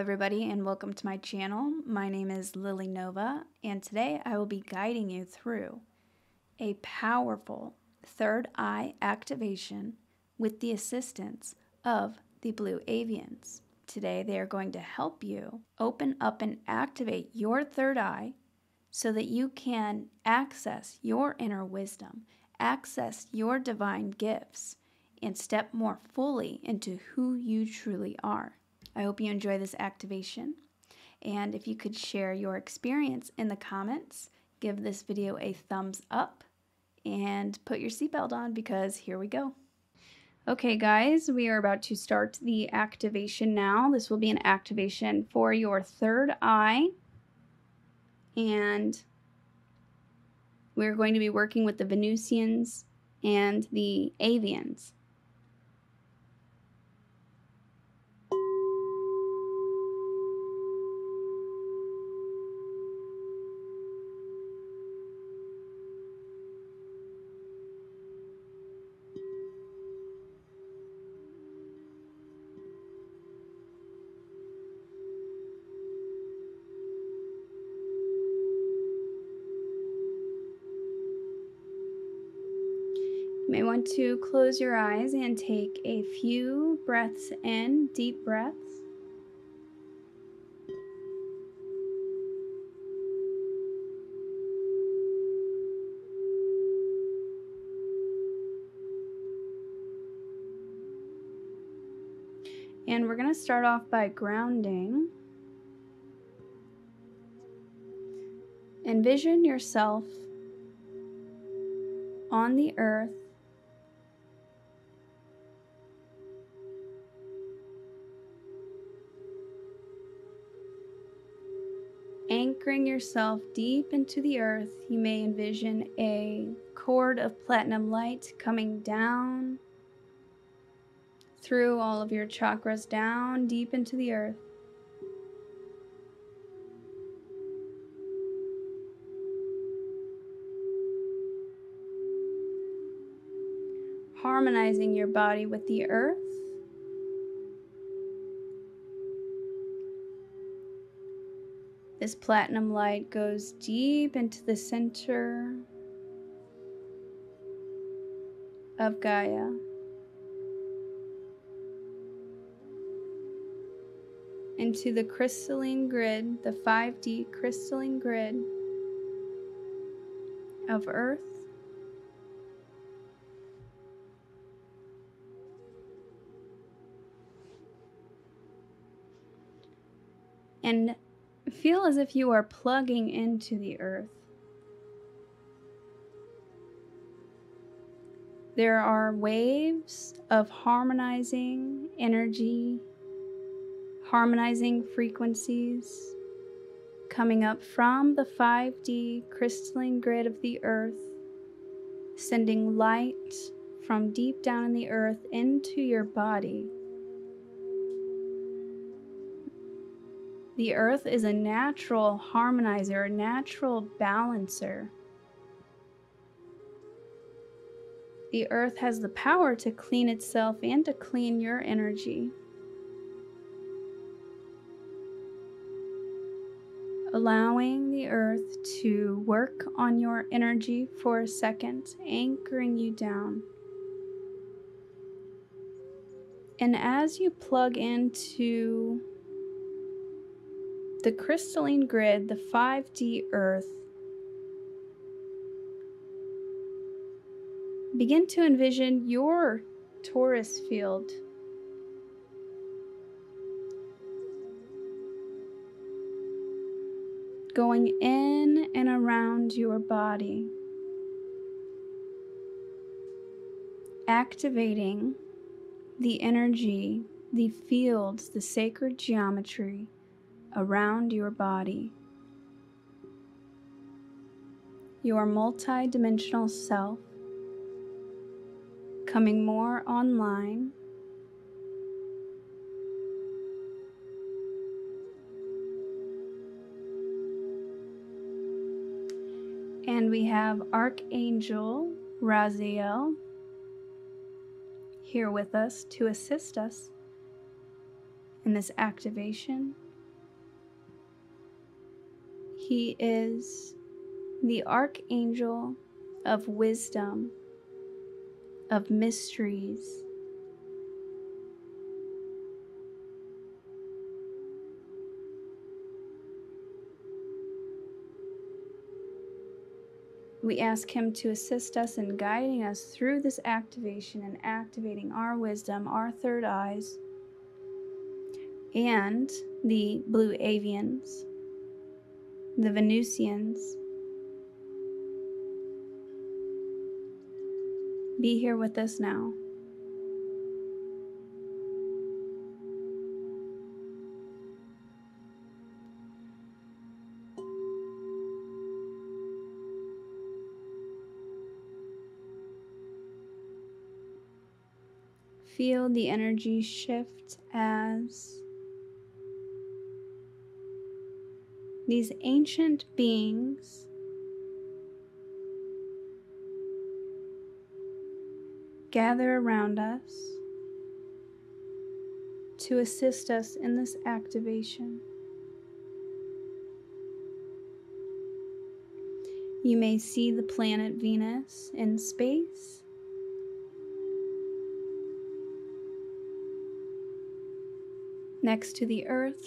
everybody, and welcome to my channel. My name is Lily Nova, and today I will be guiding you through a powerful third eye activation with the assistance of the Blue Avians. Today they are going to help you open up and activate your third eye so that you can access your inner wisdom, access your divine gifts, and step more fully into who you truly are. I hope you enjoy this activation, and if you could share your experience in the comments, give this video a thumbs up, and put your seatbelt on because here we go. Okay guys, we are about to start the activation now. This will be an activation for your third eye, and we're going to be working with the Venusians and the Avians. You may want to close your eyes and take a few breaths in, deep breaths. And we're going to start off by grounding. Envision yourself on the earth, anchoring yourself deep into the earth. You may envision a cord of platinum light coming down through all of your chakras, down deep into the earth. Harmonizing your body with the earth. This platinum light goes deep into the center of Gaia, into the crystalline grid, the 5D crystalline grid of Earth. And feel as if you are plugging into the earth. There are waves of harmonizing energy, harmonizing frequencies coming up from the 5D crystalline grid of the earth, sending light from deep down in the earth into your body. The earth is a natural harmonizer, a natural balancer. The earth has the power to clean itself and to clean your energy. Allowing the earth to work on your energy for a second, anchoring you down. And as you plug into the crystalline grid, the 5D earth, begin to envision your Taurus field. Going in and around your body. Activating the energy, the fields, the sacred geometry around your body. Your multi-dimensional self coming more online, and we have Archangel Raziel here with us to assist us in this activation. He is the Archangel of Wisdom, of Mysteries. We ask him to assist us in guiding us through this activation and activating our wisdom, our third eyes, and the Blue Avians, the Venusians. Be here with us now. Feel the energy shift as these ancient beings gather around us to assist us in this activation. You may see the planet Venus in space. Next to the Earth,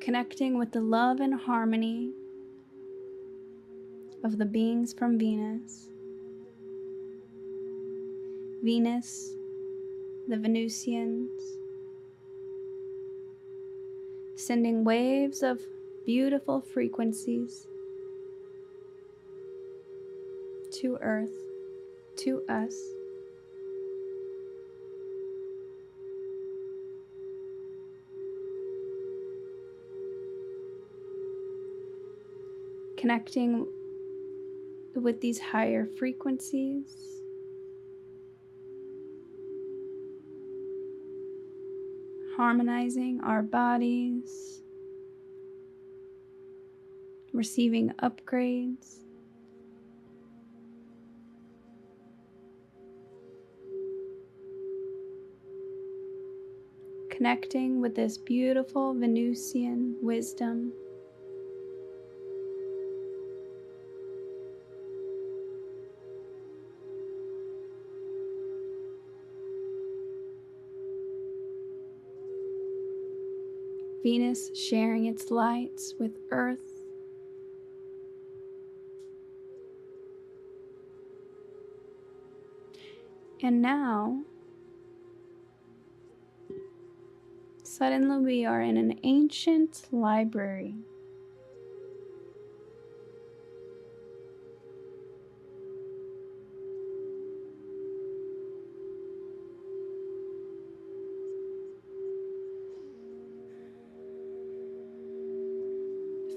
connecting with the love and harmony of the beings from Venus. Venus, the Venusians, sending waves of beautiful frequencies to Earth, to us. Connecting with these higher frequencies, harmonizing our bodies, receiving upgrades. Connecting with this beautiful Venusian wisdom. Venus sharing its lights with Earth. And now, suddenly we are in an ancient library.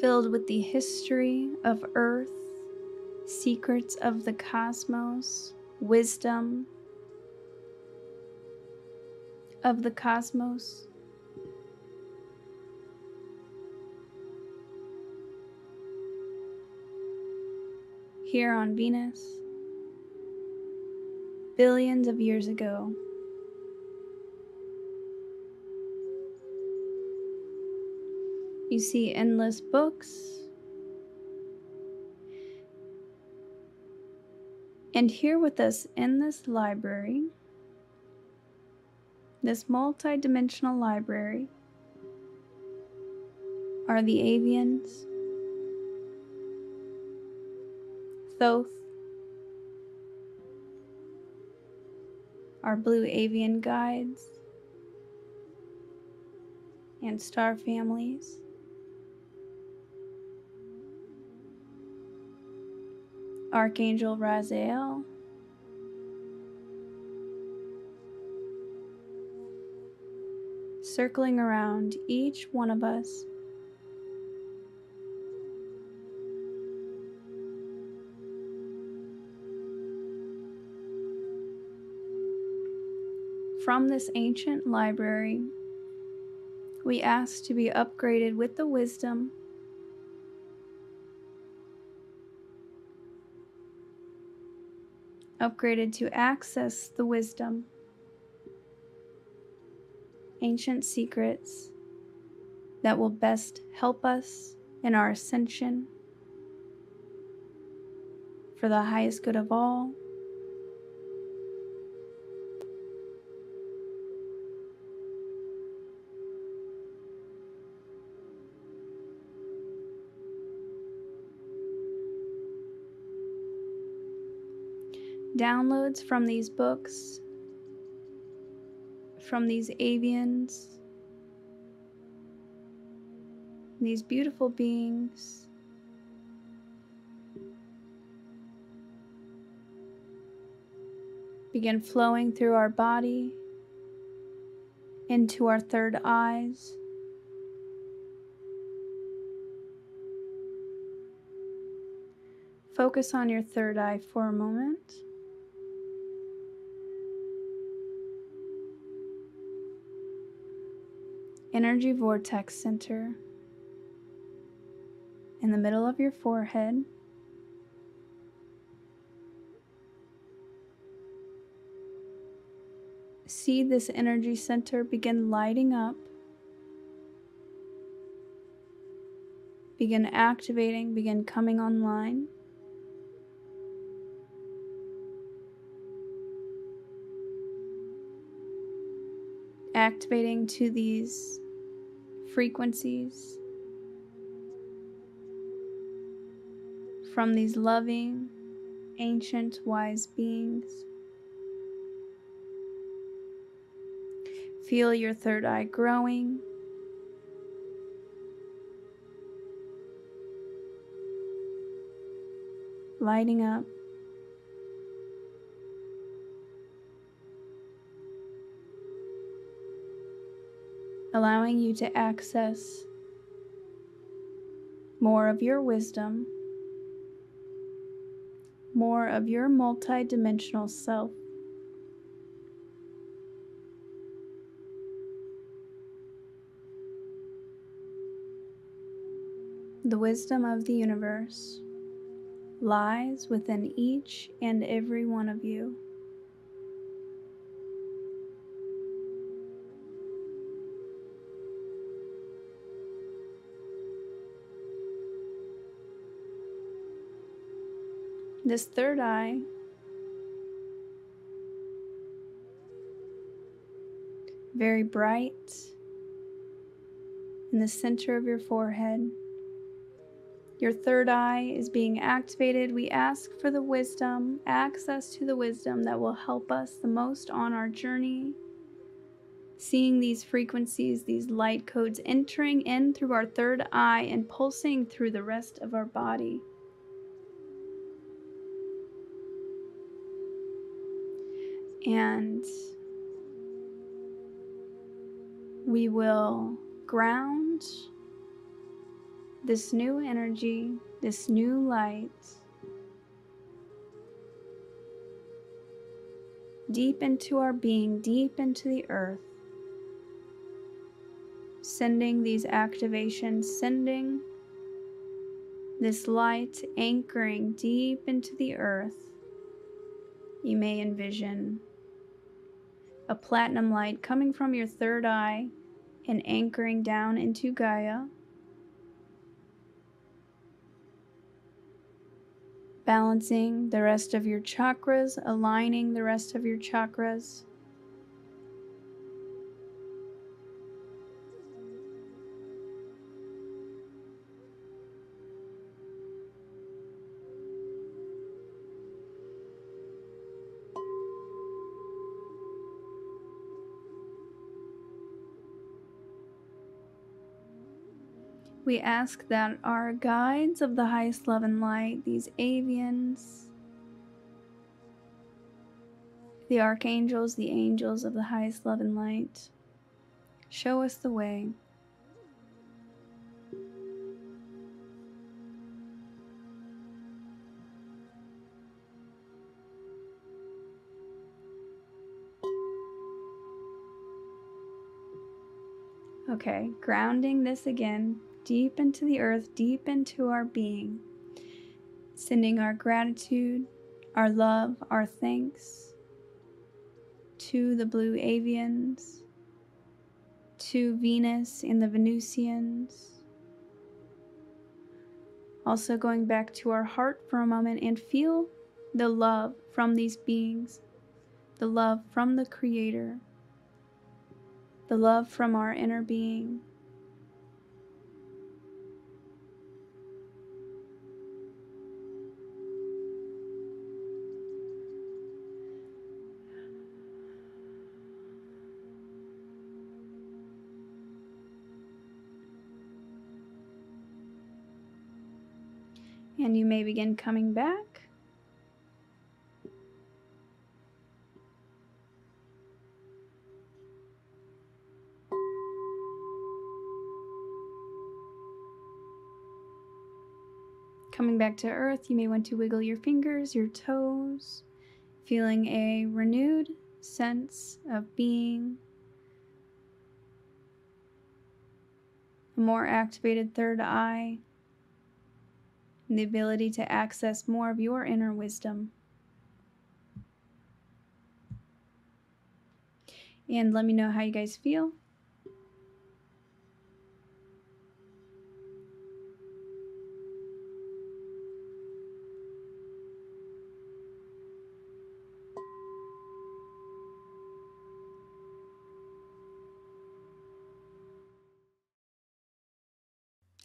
Filled with the history of Earth, secrets of the cosmos, wisdom of the cosmos. Here on Venus, billions of years ago, you see endless books, and here with us in this library, this multi-dimensional library, are the Avians, Thoth, our Blue Avian guides and star families, Archangel Raziel, circling around each one of us, from this ancient library. We ask to be upgraded with the wisdom upgraded to access the wisdom, ancient secrets that will best help us in our ascension for the highest good of all. Downloads from these books, from these avians, these beautiful beings, begin flowing through our body into our third eyes, focus on your third eye for a moment. Energy vortex center in the middle of your forehead. See this energy center begin lighting up, begin activating, begin coming online. Activating to these frequencies from these loving, ancient, wise beings. Feel your third eye growing. Lighting up. Allowing you to access more of your wisdom, more of your multidimensional self. The wisdom of the universe lies within each and every one of you. This third eye very bright in the center of your forehead. Your third eye is being activated. We ask for the wisdom, access to the wisdom that will help us the most on our journey. Seeing these frequencies, these light codes entering in through our third eye and pulsing through the rest of our body. And we will ground this new energy, this new light, deep into our being, deep into the earth, sending these activations, sending this light, anchoring deep into the earth. You may envision a platinum light coming from your third eye and anchoring down into Gaia, balancing the rest of your chakras, aligning the rest of your chakras, We ask that our guides of the highest love and light, these avians, the archangels, the angels of the highest love and light, show us the way. Okay, grounding this again. Deep into the earth, deep into our being, sending our gratitude, our love, our thanks to the Blue Avians, to Venus and the Venusians. Also going back to our heart for a moment and feel the love from these beings, the love from the Creator, the love from our inner being. And you may begin coming back. Coming back to earth, you may want to wiggle your fingers, your toes, feeling a renewed sense of being, a more activated third eye, and the ability to access more of your inner wisdom. And let me know how you guys feel.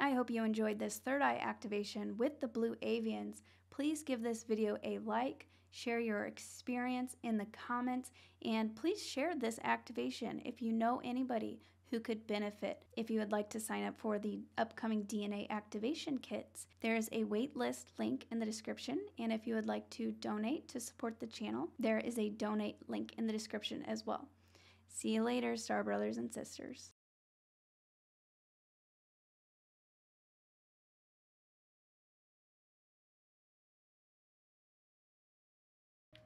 I hope you enjoyed this third eye activation with the Blue Avians. Please give this video a like, share your experience in the comments, and please share this activation if you know anybody who could benefit. If you would like to sign up for the upcoming DNA activation kits, there is a waitlist link in the description, and if you would like to donate to support the channel, there is a donate link in the description as well. See you later, Star Brothers and Sisters.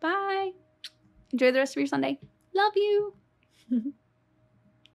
Bye. Enjoy the rest of your Sunday. Love you.